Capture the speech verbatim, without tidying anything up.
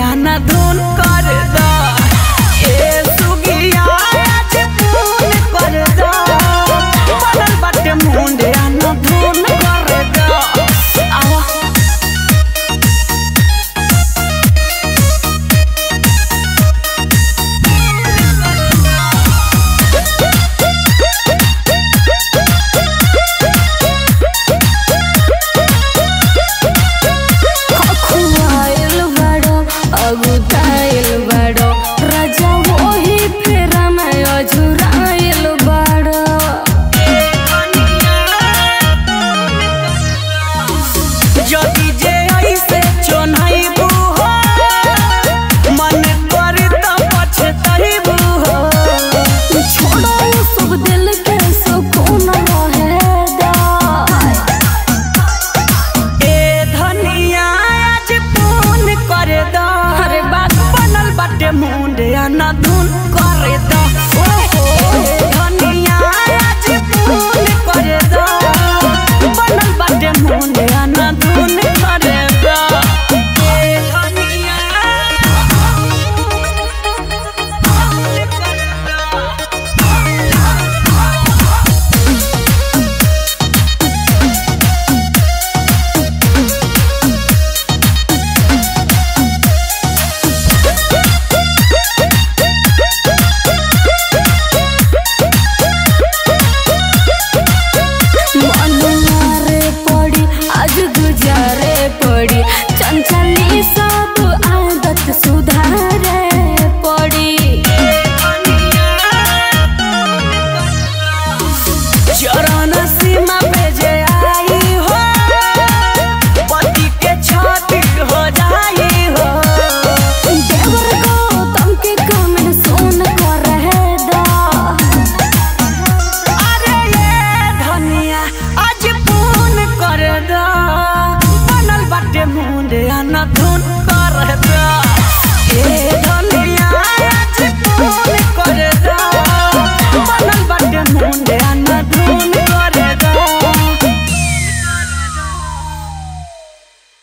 गया ना धुन कर दो ए सुगिया ना धुन करे दो धनिया आज धुन करे दो बनल बाटे मुंडिया ना धुन करे दो धनिया धुन करे ना धुन कर दो ए धनिया आज धुन